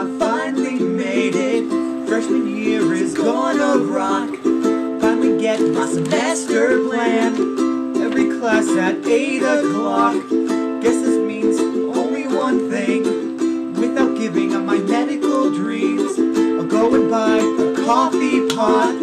I finally made it. Freshman year is gonna rock. Finally get my semester plan. Every class at 8 o'clock. Guess this means only one thing. Without giving up my medical dreams, I'll go and buy a coffee pot.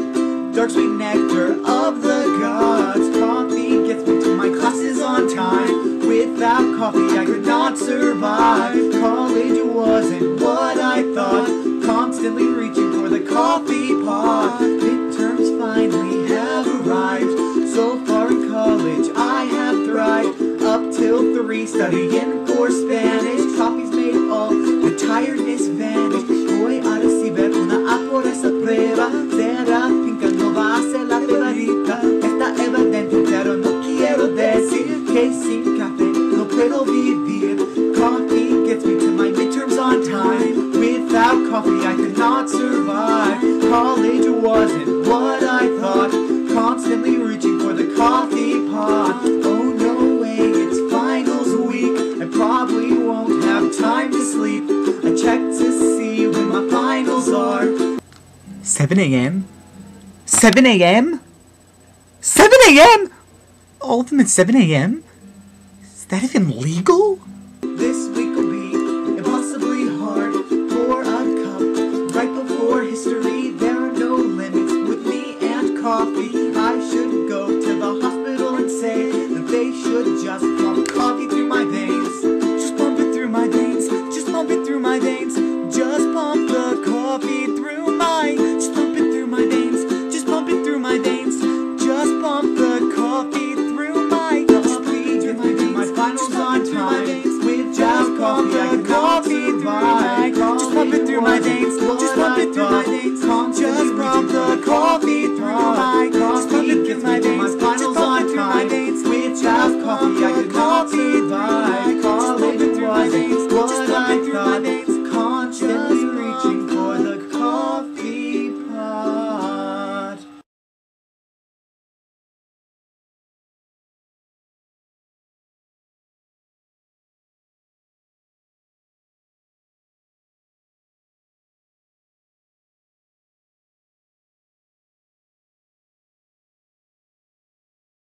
Dark sweet nectar of the gods. Coffee gets me to my classes on time. Without coffee, I could not survive. College wasn't what I thought. Constantly reaching for the coffee pot. Midterms finally have arrived. So far in college, I have thrived. Up till 3, studying for Spanish. Coffee's made all the tiredness vanish. Voy a recibir una por esa prueba. Será finca, no va a ser la favorita. Está evidente, pero no quiero decir que sin café. Coffee gets me to my midterms on time. Without coffee, I could not survive. College wasn't what I thought. Constantly reaching for the coffee pot. Oh no way, it's finals week. I probably won't have time to sleep. I checked to see when my finals are. 7 a.m.? 7 a.m.? 7 a.m.? All of them at 7 a.m.? Is that even legal?